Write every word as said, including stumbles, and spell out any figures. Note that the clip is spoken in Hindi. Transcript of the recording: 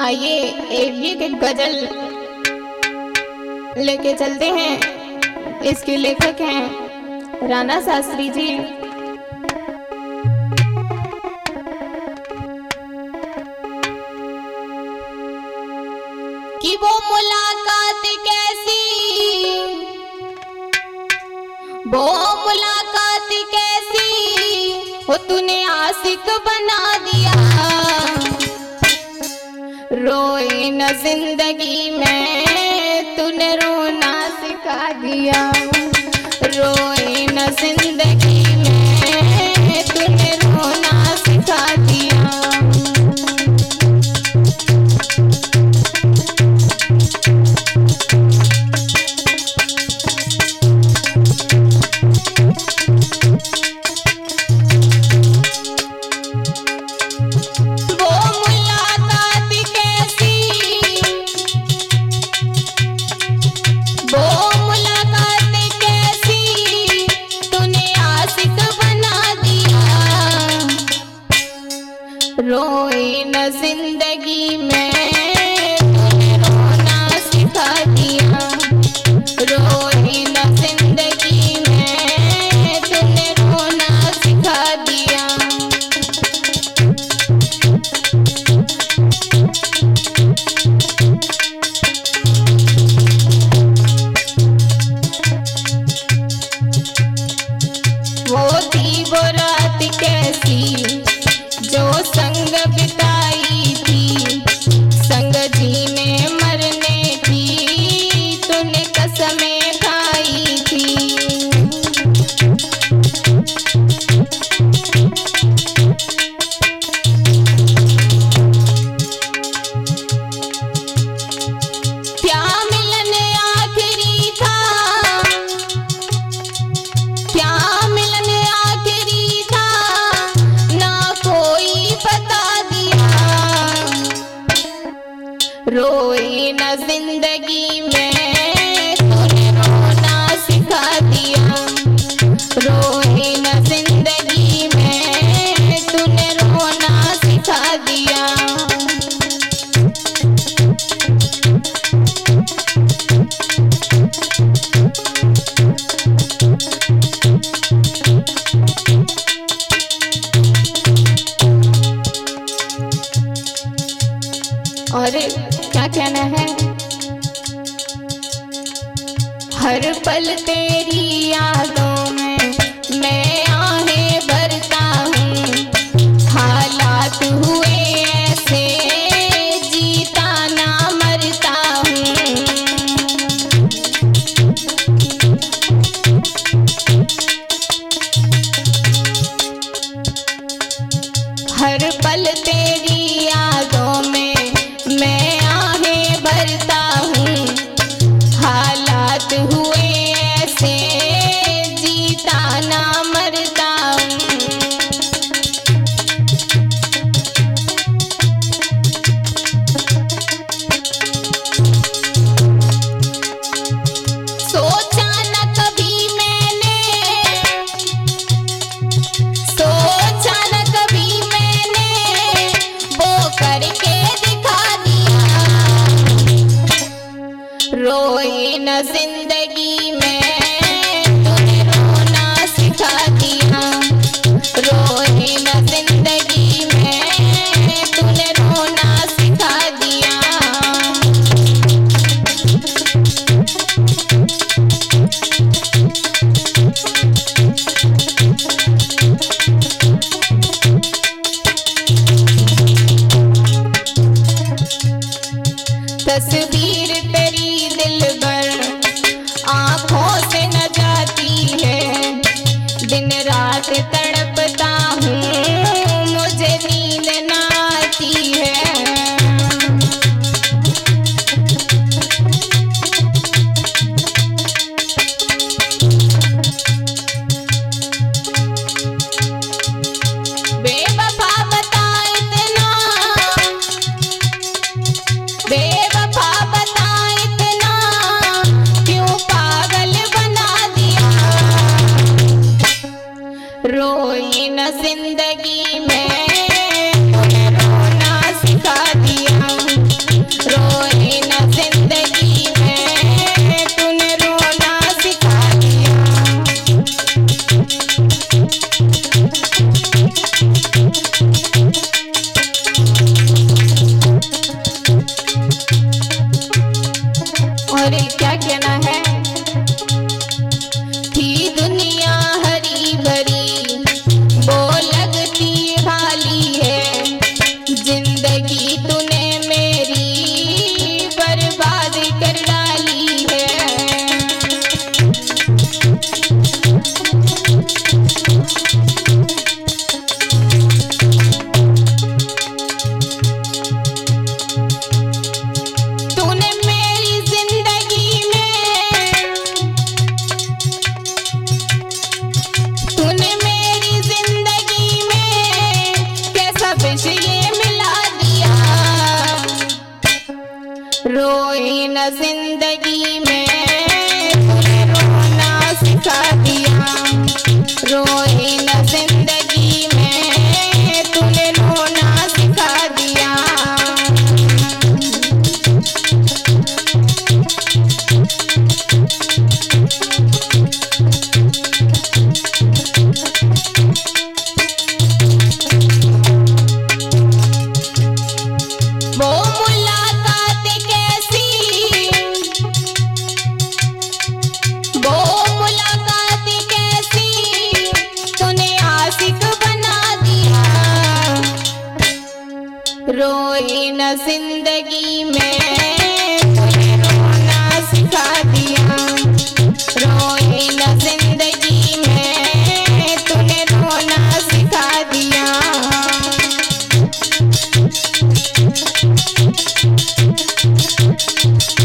आइए एक गीत गजल लेके चलते हैं। इसके लेखक हैं राणा शास्त्री जी। कि वो मुलाकात कैसी, वो मुलाकात कैसी, वो तूने आशिक बना दिया। रोए न जिंदगी में, तूने रोना सिखा दिया। रोए न जिंदगी में, तूने रोना सिखा दिया। रोए न जिंदगी में, तूने रोना सिखा दिया। रोए न जिंदगी में, तूने रोना सिखा दिया। वो थी वो रात कैसी, जो संग बिताई थी। संग जीने मरने की तूने कसमें खाई थी। क्या मिलन आखिरी था, क्या मिलन आखिरी था, ना बता दिया। रोए न जिंदगी में, तूने रोना सिखा दिया। रोए न जिंदगी में, तूने रोना सिखा दिया। और क्या कहना है, हर पल तेरी यादों में मैं आहें भरता हूँ। हालात हुए ऐसे, जीता ना मरता हूँ। हर पल तेरी यादों में मैं आहें भरता हूँ। हालात हुए ऐसे, जीता ना मरता हूँ। सोचा ना कभी मैंने, सोचा ना कभी मैंने, वो करके रोए न जिंदगी में, तूने रोना सिखा दिया। रोए न जिंदगी में, तूने रोना सिखा दिया। तस्वीर तेरी दिल भर रोए न जिंदगी में तुम्हें रोना सिखा दिया, रोए न जिंदगी में तुम्हें रोना सिखा दिया। रोए न जिंदगी में तुम्हें रोना सिखा दिया, रोए न जिंदगी में तुम्हें रोना सिखा दिया।